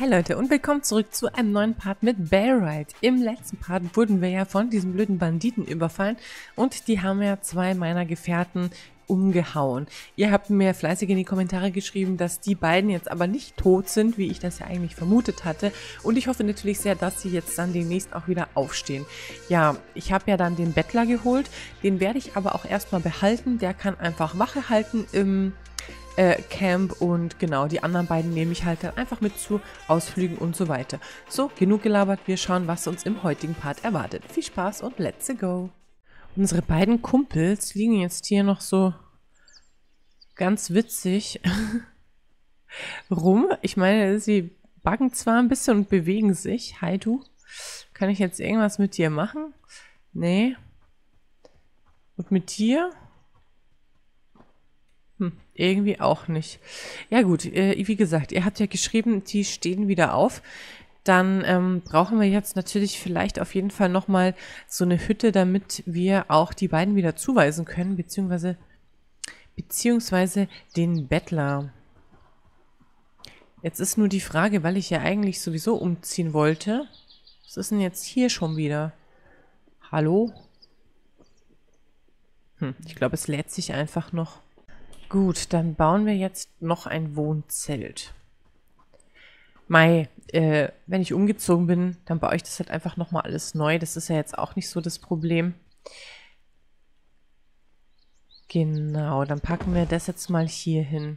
Hi Leute und willkommen zurück zu einem neuen Part mit Bellwright. Im letzten Part wurden wir ja von diesen blöden Banditen überfallen und die haben ja zwei meiner Gefährten umgehauen. Ihr habt mir fleißig in die Kommentare geschrieben, dass die beiden jetzt aber nicht tot sind, wie ich das ja eigentlich vermutet hatte. Und ich hoffe natürlich sehr, dass sie jetzt dann demnächst auch wieder aufstehen. Ja, ich habe ja dann den Bettler geholt, den werde ich aber auch erstmal behalten. Der kann einfach Wache halten im Camp und genau, die anderen beiden nehme ich halt dann einfach mit zu Ausflügen und so weiter. So, genug gelabert, wir schauen, was uns im heutigen Part erwartet. Viel Spaß und let's go! Unsere beiden Kumpels liegen jetzt hier noch so ganz witzig rum. Ich meine, sie backen zwar ein bisschen und bewegen sich. Hi du, kann ich jetzt irgendwas mit dir machen? Nee. Und mit dir? Irgendwie auch nicht. Ja gut, wie gesagt, ihr habt ja geschrieben, die stehen wieder auf. Dann brauchen wir jetzt natürlich vielleicht auf jeden Fall nochmal so eine Hütte, damit wir auch die beiden wieder zuweisen können, beziehungsweise den Bettler. Jetzt ist nur die Frage, weil ich ja eigentlich sowieso umziehen wollte. Was ist denn jetzt hier schon wieder? Hallo? Ich glaube, es lädt sich einfach noch. Gut, dann bauen wir jetzt noch ein Wohnzelt. Mei, wenn ich umgezogen bin, dann baue ich das halt einfach nochmal alles neu. Das ist ja jetzt auch nicht so das Problem. Genau, dann packen wir das jetzt mal hier hin.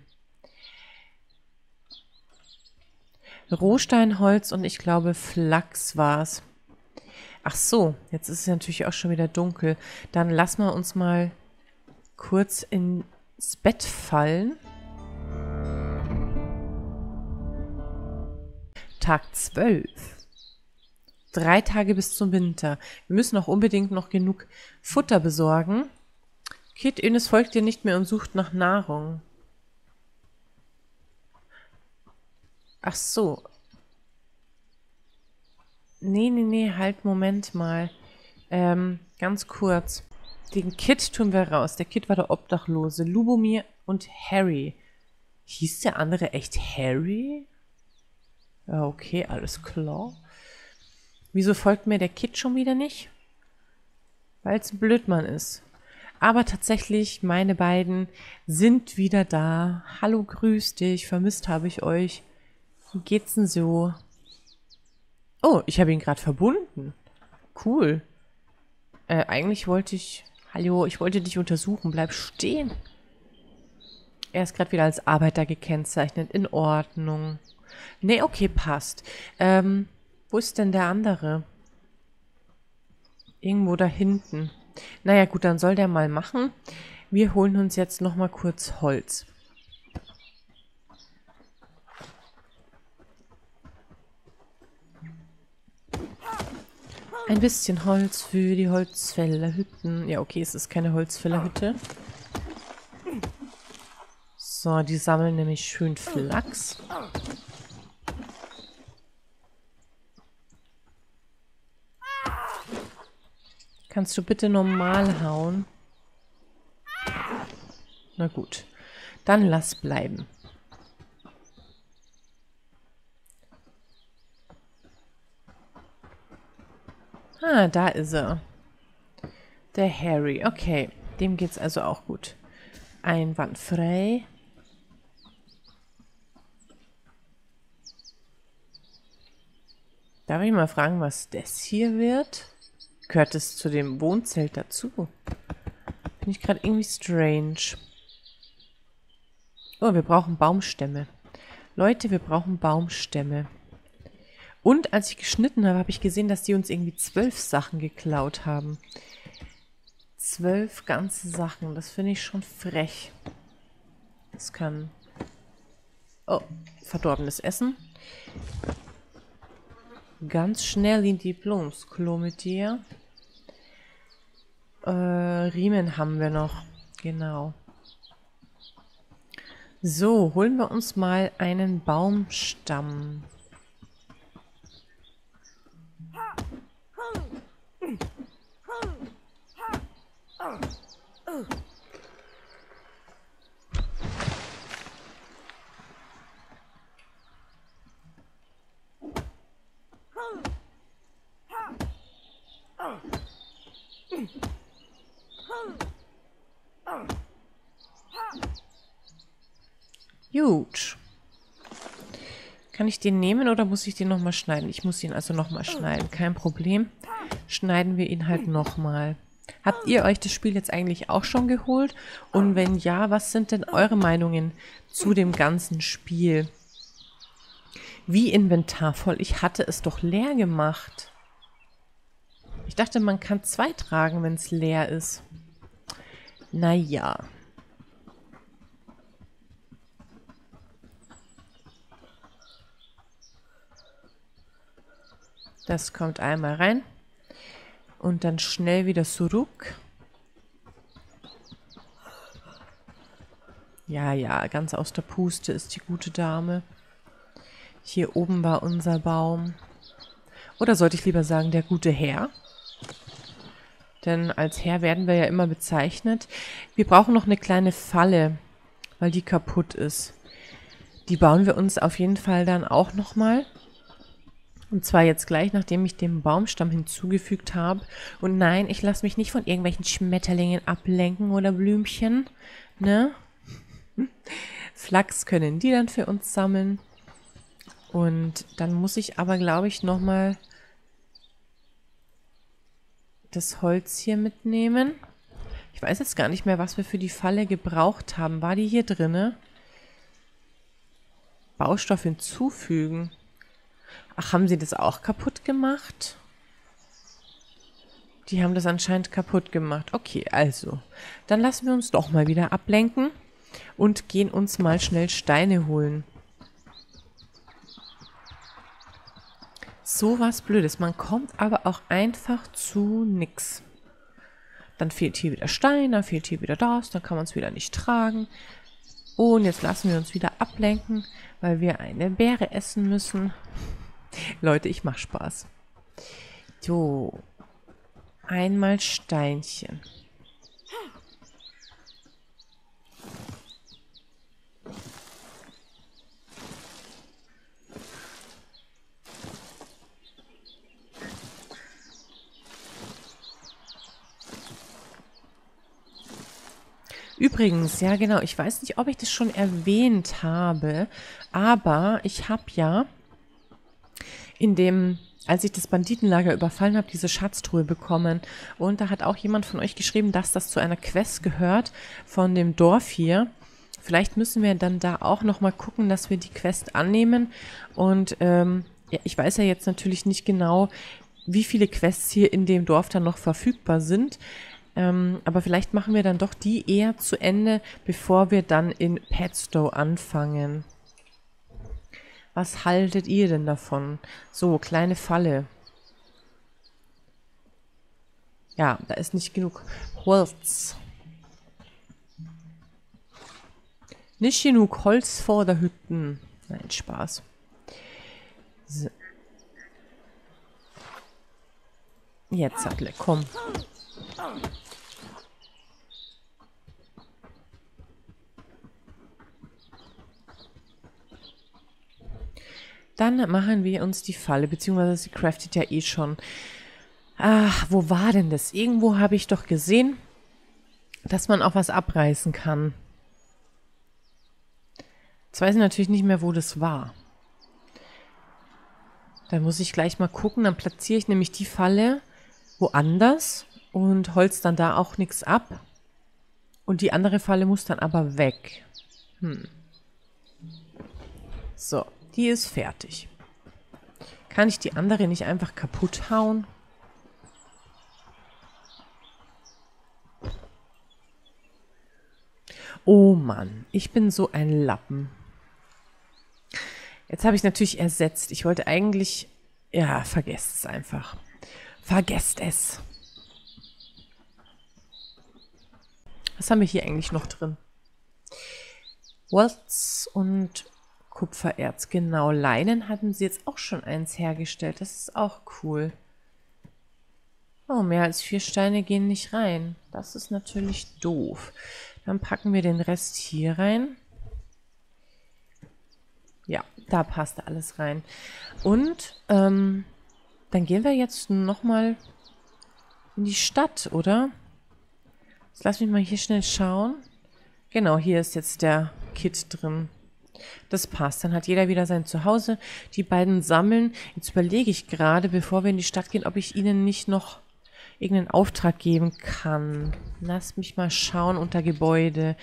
Rohsteinholz und ich glaube Flachs war's. Ach so, jetzt ist es natürlich auch schon wieder dunkel. Dann lassen wir uns mal kurz in ins Bett fallen. Tag 12. 3 Tage bis zum Winter. Wir müssen auch unbedingt noch genug Futter besorgen. Kit, Ines folgt dir nicht mehr und sucht nach Nahrung. Ach so. Nee, halt, Moment mal. Ganz kurz. Den Kit tun wir raus. Der Kit war der Obdachlose. Lubomir und Harry. Hieß der andere echt Harry? Okay, alles klar. Wieso folgt mir der Kit schon wieder nicht? Weil es ein Blödmann ist. Aber tatsächlich, meine beiden sind wieder da. Hallo, grüß dich. Vermisst habe ich euch. Wie geht's denn so? Oh, ich habe ihn gerade verbunden. Cool. Eigentlich wollte ich... Hallo, ich wollte dich untersuchen. Bleib stehen. Er ist gerade wieder als Arbeiter gekennzeichnet. In Ordnung. Nee, okay, passt. Wo ist denn der andere? Irgendwo da hinten. Naja, gut, dann soll der mal machen. Wir holen uns jetzt nochmal kurz Holz. Ein bisschen Holz für die Holzfällerhütten. Ja, okay, es ist keine Holzfällerhütte. So, die sammeln nämlich schön Flachs. Kannst du bitte normal hauen? Na gut, dann lass bleiben. Ah, da ist er. Der Harry. Okay, dem geht's also auch gut. Einwandfrei. Darf ich mal fragen, was das hier wird? Gehört es zu dem Wohnzelt dazu? Finde ich gerade irgendwie strange. Oh, wir brauchen Baumstämme. Leute, wir brauchen Baumstämme. Und als ich geschnitten habe, habe ich gesehen, dass die uns irgendwie 12 Sachen geklaut haben. 12 ganze Sachen. Das finde ich schon frech. Das kann... Oh, verdorbenes Essen. Ganz schnell in die Blumsklo mit dir. Riemen haben wir noch. Genau. So, holen wir uns mal einen Baumstamm. Gut. Kann ich den nehmen oder muss ich den nochmal schneiden? Ich muss ihn also nochmal schneiden. Kein Problem. Schneiden wir ihn halt nochmal. Habt ihr euch das Spiel jetzt eigentlich auch schon geholt? Und wenn ja, was sind denn eure Meinungen zu dem ganzen Spiel? Wie inventarvoll? Ich hatte es doch leer gemacht. Ich dachte, man kann 2 tragen, wenn es leer ist. Naja. Das kommt einmal rein. Und dann schnell wieder zurück. Ja, ja, ganz aus der Puste ist die gute Dame. Hier oben war unser Baum. Oder sollte ich lieber sagen, der gute Herr? Denn als Herr werden wir ja immer bezeichnet. Wir brauchen noch eine kleine Falle, weil die kaputt ist. Die bauen wir uns auf jeden Fall dann auch nochmal. Und zwar jetzt gleich, nachdem ich den Baumstamm hinzugefügt habe. Und nein, ich lasse mich nicht von irgendwelchen Schmetterlingen ablenken oder Blümchen. Ne? Flachs können die dann für uns sammeln. Und dann muss ich aber, glaube ich, nochmal das Holz hier mitnehmen. Ich weiß jetzt gar nicht mehr, was wir für die Falle gebraucht haben. War die hier drinne? Baustoff hinzufügen. Ach, haben sie das auch kaputt gemacht? Die haben das anscheinend kaputt gemacht. Okay, also. Dann lassen wir uns doch mal wieder ablenken und gehen uns mal schnell Steine holen. So was Blödes. Man kommt aber auch einfach zu nix. Dann fehlt hier wieder Stein, dann fehlt hier wieder das, dann kann man es wieder nicht tragen. Und jetzt lassen wir uns wieder ablenken, weil wir eine Beere essen müssen. Leute, ich mache Spaß. So. Einmal Steinchen. Übrigens, ja genau, ich weiß nicht, ob ich das schon erwähnt habe, aber ich habe ja als ich das Banditenlager überfallen habe, diese Schatztruhe bekommen. Und da hat auch jemand von euch geschrieben, dass das zu einer Quest gehört von dem Dorf hier. Vielleicht müssen wir dann da auch nochmal gucken, dass wir die Quest annehmen. Und ja, ich weiß ja jetzt natürlich nicht genau, wie viele Quests hier in dem Dorf dann noch verfügbar sind. Aber vielleicht machen wir dann doch die eher zu Ende, bevor wir dann in Petstow anfangen. Was haltet ihr denn davon? So, kleine Falle. Ja, da ist nicht genug Holz. Nicht genug Holz vor der Hütten. Nein, Spaß. So. Jetzt, Adler, komm. Dann machen wir uns die Falle, beziehungsweise sie craftet ja eh schon. Ach, wo war denn das? Irgendwo habe ich doch gesehen, dass man auch was abreißen kann. Jetzt weiß ich natürlich nicht mehr, wo das war. Dann muss ich gleich mal gucken, dann platziere ich nämlich die Falle woanders und holz dann da auch nichts ab. Und die andere Falle muss dann aber weg. So. Die ist fertig. Kann ich die andere nicht einfach kaputt hauen? Oh Mann, ich bin so ein Lappen. Jetzt habe ich natürlich ersetzt. Ich wollte eigentlich... Ja, vergesst es einfach. Vergesst es. Was haben wir hier eigentlich noch drin? Waltz und... Kupfererz, genau. Leinen hatten sie jetzt auch schon eins hergestellt. Das ist auch cool. Oh, mehr als 4 Steine gehen nicht rein. Das ist natürlich doof. Dann packen wir den Rest hier rein. Ja, da passt alles rein. Und dann gehen wir jetzt nochmal in die Stadt, oder? Jetzt lass mich mal hier schnell schauen. Genau, hier ist jetzt der Kit drin. Das passt. Dann hat jeder wieder sein Zuhause. Die beiden sammeln. Jetzt überlege ich gerade, bevor wir in die Stadt gehen, ob ich ihnen nicht noch irgendeinen Auftrag geben kann. Lasst mich mal schauen unter Gebäude.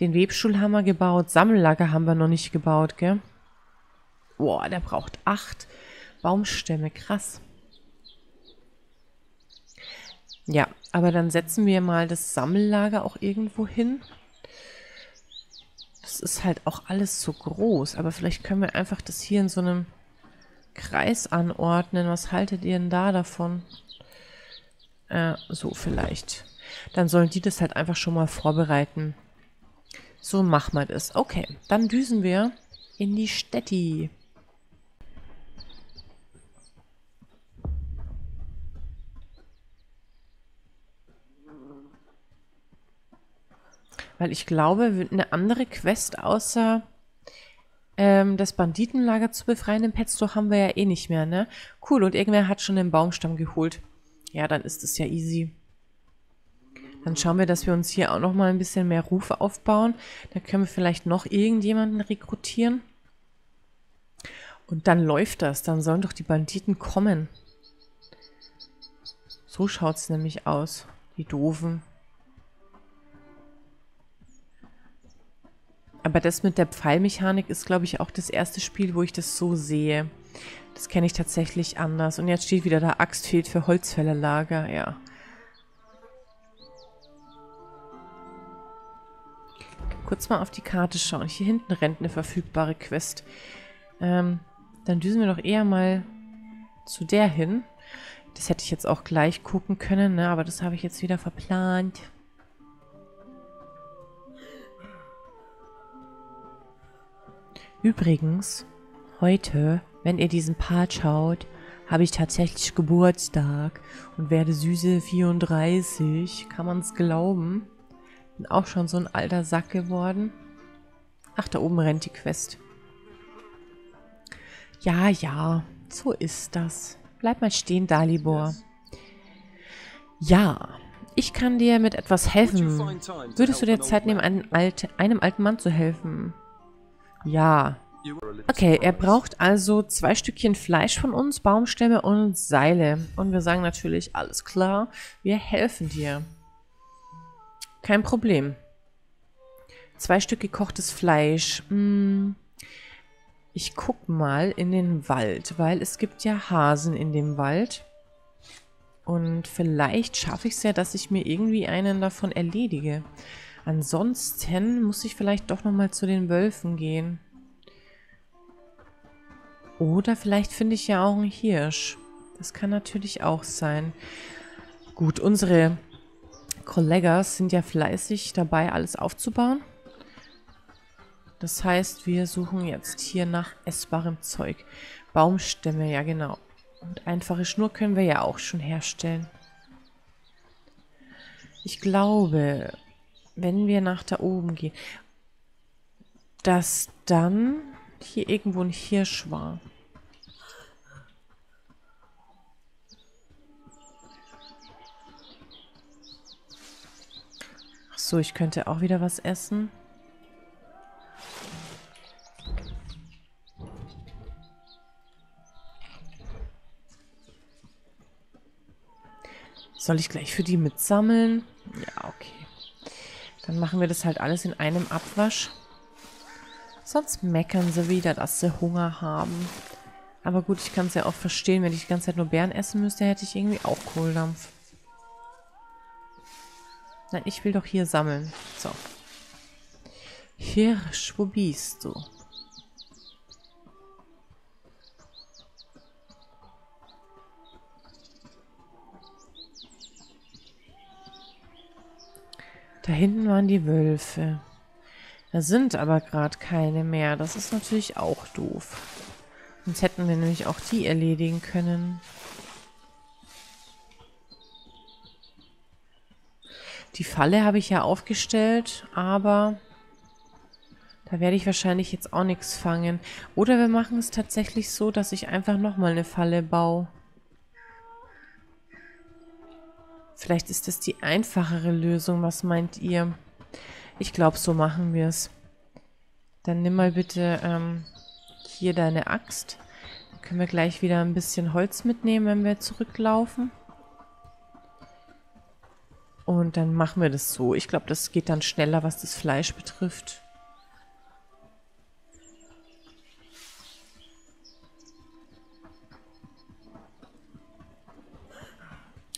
Den Webstuhl haben wir gebaut. Sammellager haben wir noch nicht gebaut, gell? Boah, der braucht 8 Baumstämme. Krass. Ja, aber dann setzen wir mal das Sammellager auch irgendwo hin. Das ist halt auch alles so groß. Aber vielleicht können wir einfach das hier in so einem Kreis anordnen. Was haltet ihr denn da davon? So vielleicht. Dann sollen die das halt einfach schon mal vorbereiten. So machen wir das. Okay, dann düsen wir in die Städti. Weil ich glaube, eine andere Quest außer das Banditenlager zu befreien im Petstow haben wir ja eh nicht mehr, ne? Cool, und irgendwer hat schon den Baumstamm geholt. Ja, dann ist es ja easy. Dann schauen wir, dass wir uns hier auch nochmal ein bisschen mehr Rufe aufbauen. Da können wir vielleicht noch irgendjemanden rekrutieren. Und dann läuft das. Dann sollen doch die Banditen kommen. So schaut es nämlich aus. Die Doofen. Aber das mit der Pfeilmechanik ist, glaube ich, auch das erste Spiel, wo ich das so sehe. Das kenne ich tatsächlich anders. Und jetzt steht wieder da, Axt fehlt für Holzfällerlager. Ja. Kurz mal auf die Karte schauen. Hier hinten rennt eine verfügbare Quest. Dann düsen wir doch eher mal zu der hin. Das hätte ich jetzt auch gleich gucken können, ne? Aber das habe ich jetzt wieder verplant. Übrigens, heute, wenn ihr diesen Part schaut, habe ich tatsächlich Geburtstag und werde süße 34. Kann man es glauben? Bin auch schon so ein alter Sack geworden. Ach, da oben rennt die Quest. Ja, ja, so ist das. Bleib mal stehen, Dalibor. Ja, ich kann dir mit etwas helfen. Würdest du dir Zeit nehmen, einem alten Mann zu helfen? Ja. Okay, er braucht also 2 Stückchen Fleisch von uns, Baumstämme und Seile. Und wir sagen natürlich, alles klar, wir helfen dir. Kein Problem. 2 Stück gekochtes Fleisch. Ich guck mal in den Wald, weil es gibt ja Hasen in dem Wald. Und vielleicht schaffe ich es ja, dass ich mir irgendwie einen davon erledige. Ansonsten muss ich vielleicht doch nochmal zu den Wölfen gehen. Oder vielleicht finde ich ja auch einen Hirsch. Das kann natürlich auch sein. Gut, unsere Kollegas sind ja fleißig dabei, alles aufzubauen. Das heißt, wir suchen jetzt hier nach essbarem Zeug. Baumstämme, ja genau. Und einfache Schnur können wir ja auch schon herstellen. Ich glaube, wenn wir nach da oben gehen, dass dann hier irgendwo ein Hirsch war. Ach so, ich könnte auch wieder was essen. Soll ich gleich für die mitsammeln? Ja, okay. Dann machen wir das halt alles in einem Abwasch. Sonst meckern sie wieder, dass sie Hunger haben. Aber gut, ich kann es ja auch verstehen. Wenn ich die ganze Zeit nur Beeren essen müsste, hätte ich irgendwie auch Kohldampf. Nein, ich will doch hier sammeln. So. Hirsch, wo bist du? Da hinten waren die Wölfe. Da sind aber gerade keine mehr. Das ist natürlich auch doof. Sonst hätten wir nämlich auch die erledigen können. Die Falle habe ich ja aufgestellt, aber da werde ich wahrscheinlich jetzt auch nichts fangen. Oder wir machen es tatsächlich so, dass ich einfach nochmal eine Falle baue. Vielleicht ist das die einfachere Lösung. Was meint ihr? Ich glaube, so machen wir es. Dann nimm mal bitte hier deine Axt. Dann können wir gleich wieder ein bisschen Holz mitnehmen, wenn wir zurücklaufen. Und dann machen wir das so. Ich glaube, das geht dann schneller, was das Fleisch betrifft.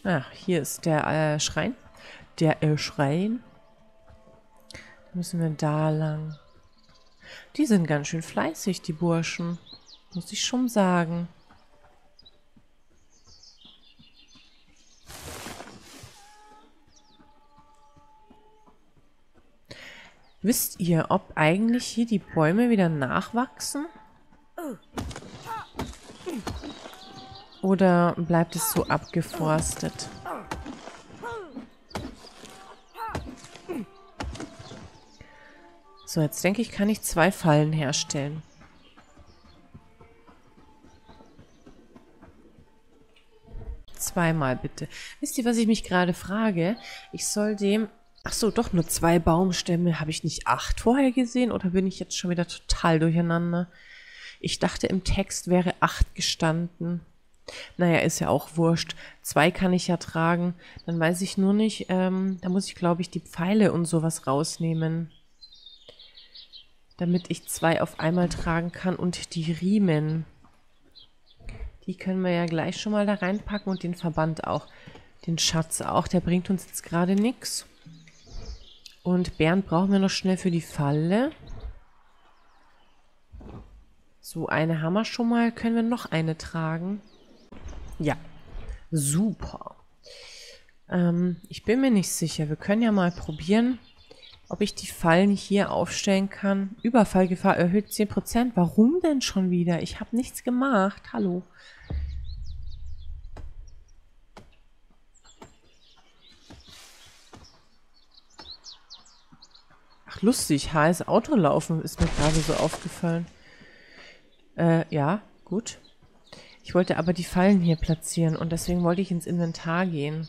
Ach, hier ist der Schrein. Der Schrein. Da müssen wir da lang. Die sind ganz schön fleißig, die Burschen. Muss ich schon sagen. Wisst ihr, ob eigentlich hier die Bäume wieder nachwachsen? Oder bleibt es so abgeforstet? So, jetzt denke ich, kann ich 2 Fallen herstellen. Zweimal bitte. Wisst ihr, was ich mich gerade frage? Ich soll dem... Ach so, doch nur 2 Baumstämme. Habe ich nicht 8 vorher gesehen? Oder bin ich jetzt schon wieder total durcheinander? Ich dachte, im Text wäre 8 gestanden. Naja, ist ja auch wurscht. 2 kann ich ja tragen. Dann weiß ich nur nicht, da muss ich, glaube ich, die Pfeile und sowas rausnehmen. Damit ich 2 auf einmal tragen kann und die Riemen. Die können wir ja gleich schon mal da reinpacken und den Verband auch. Den Schatz auch, der bringt uns jetzt gerade nichts. Und Bären brauchen wir noch schnell für die Falle. So, eine haben wir schon mal. Können wir noch eine tragen? Ja, super. Ich bin mir nicht sicher. Wir können ja mal probieren, ob ich die Fallen hier aufstellen kann. Überfallgefahr erhöht 10%. Warum denn schon wieder? Ich habe nichts gemacht. Hallo. Ach, lustig. HS Auto laufen ist mir gerade so aufgefallen. Ja, gut. Ich wollte aber die Fallen hier platzieren und deswegen wollte ich ins Inventar gehen.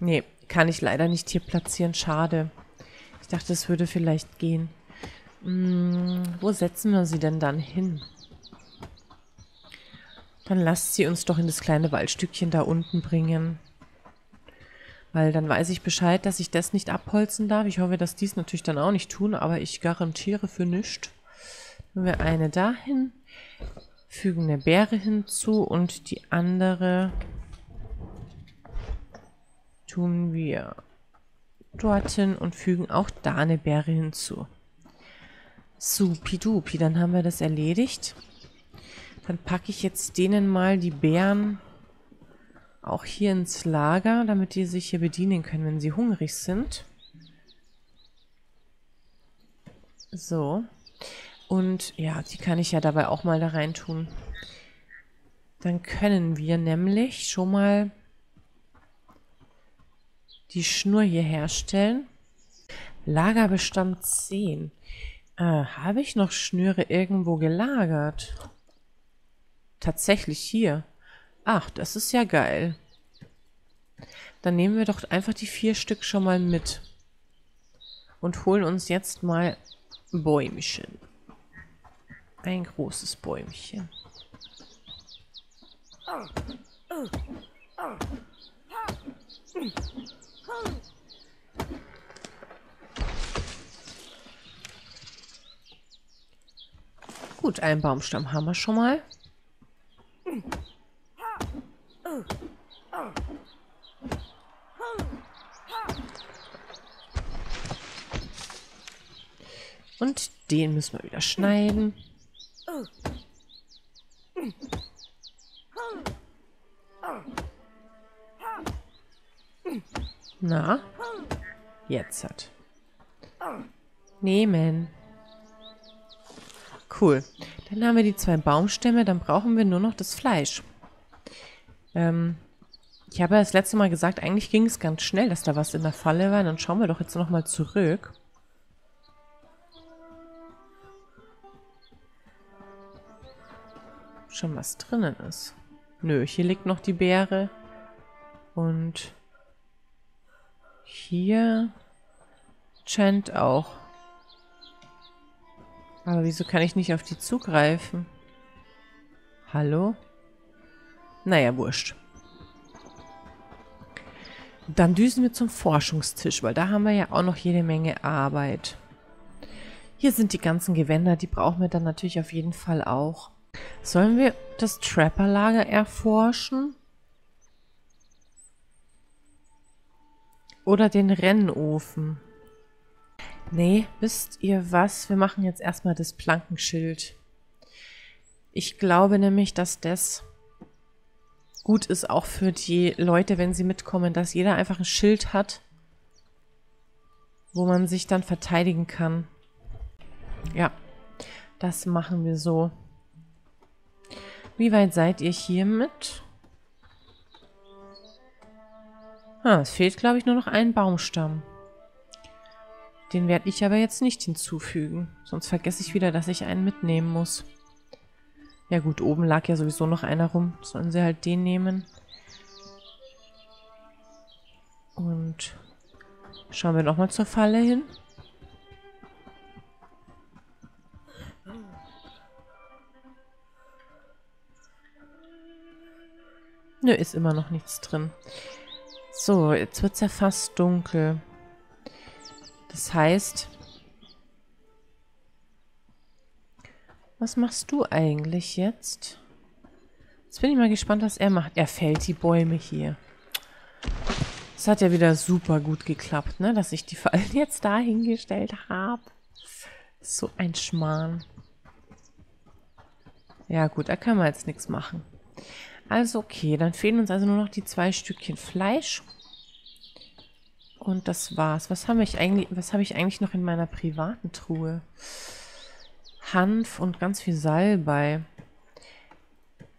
Nee, kann ich leider nicht hier platzieren. Schade. Ich dachte, es würde vielleicht gehen. Wo setzen wir sie denn dann hin? Dann lasst sie uns doch in das kleine Waldstückchen da unten bringen. Weil dann weiß ich Bescheid, dass ich das nicht abholzen darf. Ich hoffe, dass die es natürlich dann auch nicht tun, aber ich garantiere für nichts. Nehmen wir eine dahin, fügen eine Beere hinzu und die andere tun wir dorthin und fügen auch da eine Beere hinzu. Supidupi, dann haben wir das erledigt. Dann packe ich jetzt denen mal die Beeren auch hier ins Lager, damit die sich hier bedienen können, wenn sie hungrig sind. So. Und ja, die kann ich ja dabei auch mal da rein tun. Dann können wir nämlich schon mal die Schnur hier herstellen. Lagerbestand 10. Habe ich noch Schnüre irgendwo gelagert? Tatsächlich hier. Ach, das ist ja geil. Dann nehmen wir doch einfach die 4 Stück schon mal mit. Und holen uns jetzt mal Bäumchen. Ein großes Bäumchen. Gut, einen Baumstamm haben wir schon mal. Und den müssen wir wieder schneiden. Na, jetzt hat. Nehmen. Cool. Dann haben wir die 2 Baumstämme, dann brauchen wir nur noch das Fleisch. Ich habe ja das letzte Mal gesagt, eigentlich ging es ganz schnell, dass da was in der Falle war. Dann schauen wir doch jetzt nochmal zurück. Schon was drinnen ist. Nö, hier liegt noch die Beere. Und hier Chant auch. Aber wieso kann ich nicht auf die zugreifen? Hallo? Naja, wurscht. Dann düsen wir zum Forschungstisch, weil da haben wir ja auch noch jede Menge Arbeit. Hier sind die ganzen Gewänder, die brauchen wir dann natürlich auf jeden Fall auch. Sollen wir das Trapperlager erforschen? Oder den Rennofen? Nee, wisst ihr was? Wir machen jetzt erstmal das Plankenschild. Ich glaube nämlich, dass das gut ist auch für die Leute, wenn sie mitkommen, dass jeder einfach ein Schild hat, wo man sich dann verteidigen kann. Ja, das machen wir so. Wie weit seid ihr hiermit? Ah, es fehlt, glaube ich, nur noch ein Baumstamm. Den werde ich aber jetzt nicht hinzufügen. Sonst vergesse ich wieder, dass ich einen mitnehmen muss. Ja gut, oben lag ja sowieso noch einer rum. Sollen sie halt den nehmen. Und schauen wir nochmal zur Falle hin. Nö, ist immer noch nichts drin. So, jetzt wird es ja fast dunkel. Das heißt... Was machst du eigentlich jetzt? Jetzt bin ich mal gespannt, was er macht. Er fällt die Bäume hier. Das hat ja wieder super gut geklappt, ne? Dass ich die Fallen jetzt da hingestellt habe. So ein Schmarrn. Ja gut, da kann man jetzt nichts machen. Also okay, dann fehlen uns also nur noch die 2 Stückchen Fleisch. Und das war's. Was habe ich eigentlich noch in meiner privaten Truhe? Hanf und ganz viel Salbei.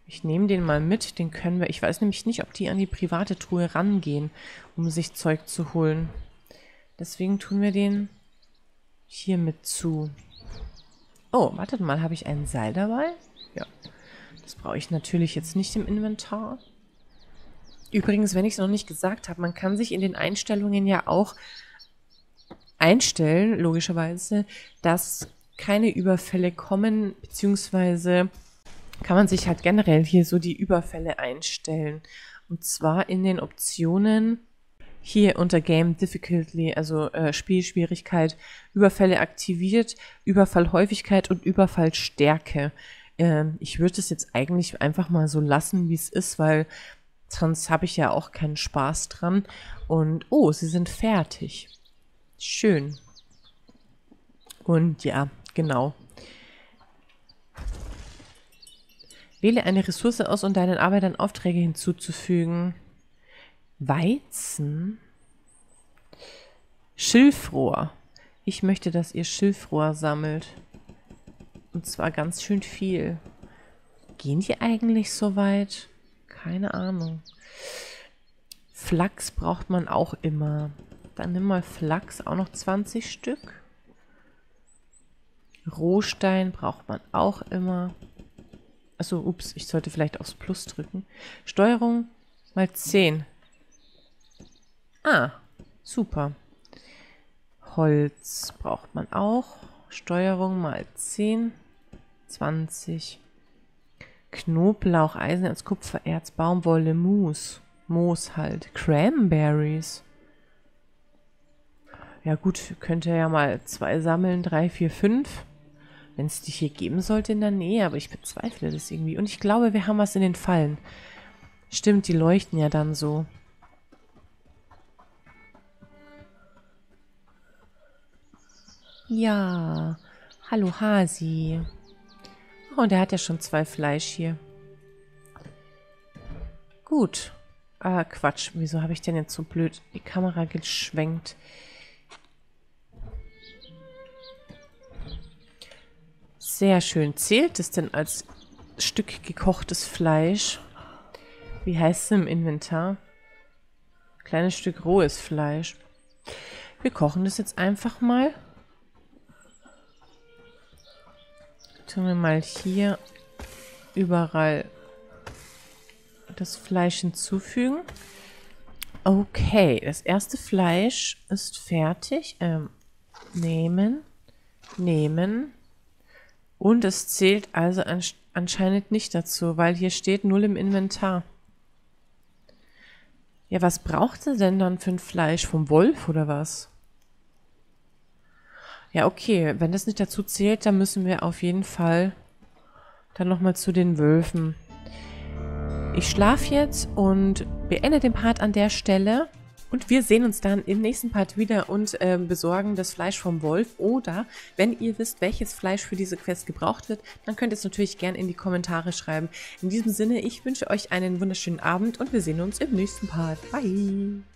Ich nehme den mal mit, den können wir... Ich weiß nämlich nicht, ob die an die private Truhe rangehen, um sich Zeug zu holen. Deswegen tun wir den hier mit zu. Oh, wartet mal, habe ich einen Seil dabei? Ja, das brauche ich natürlich jetzt nicht im Inventar. Übrigens, wenn ich es noch nicht gesagt habe, man kann sich in den Einstellungen ja auch einstellen, logischerweise, dass... keine Überfälle kommen, beziehungsweise kann man sich halt generell hier so die Überfälle einstellen. Und zwar in den Optionen hier unter Game Difficulty, also Spielschwierigkeit, Überfälle aktiviert, Überfallhäufigkeit und Überfallstärke. Ich würde es jetzt eigentlich einfach mal so lassen, wie es ist, weil sonst habe ich ja auch keinen Spaß dran. Und oh, sie sind fertig. Schön. Und ja, genau. Wähle eine Ressource aus, um deinen Arbeitern Aufträge hinzuzufügen. Weizen? Schilfrohr. Ich möchte, dass ihr Schilfrohr sammelt. Und zwar ganz schön viel. Gehen die eigentlich so weit? Keine Ahnung. Flachs braucht man auch immer. Dann nimm mal Flachs, auch noch 20 Stück. Rohstein braucht man auch immer. Achso, ups, ich sollte vielleicht aufs Plus drücken. Steuerung mal 10. Ah, super. Holz braucht man auch. Steuerung mal 10. 20. Knoblauch, Eisen als Kupfererz, Baumwolle, Moos halt. Cranberries. Ja gut, könnt ihr ja mal 2 sammeln. 3, 4, 5. Wenn es die hier geben sollte in der Nähe, aber ich bezweifle das irgendwie. Und ich glaube, wir haben was in den Fallen. Stimmt, die leuchten ja dann so. Ja, hallo Hasi. Oh, und er hat ja schon 2 Fleisch hier. Gut. Ah, Quatsch, wieso habe ich denn jetzt so blöd die Kamera geschwenkt? Sehr schön. Zählt es denn als Stück gekochtes Fleisch? Wie heißt es im Inventar? Kleines Stück rohes Fleisch. Wir kochen das jetzt einfach mal. Tun wir mal hier überall das Fleisch hinzufügen. Okay, das erste Fleisch ist fertig. Nehmen. Nehmen. Und es zählt also anscheinend nicht dazu, weil hier steht 0 im Inventar. Ja, was braucht er denn dann für ein Fleisch? Vom Wolf oder was? Ja, okay. Wenn das nicht dazu zählt, dann müssen wir auf jeden Fall dann nochmal zu den Wölfen. Ich schlafe jetzt und beende den Part an der Stelle. Und wir sehen uns dann im nächsten Part wieder und besorgen das Fleisch vom Wolf. Oder, wenn ihr wisst, welches Fleisch für diese Quest gebraucht wird, dann könnt ihr es natürlich gerne in die Kommentare schreiben. In diesem Sinne, ich wünsche euch einen wunderschönen Abend und wir sehen uns im nächsten Part. Bye!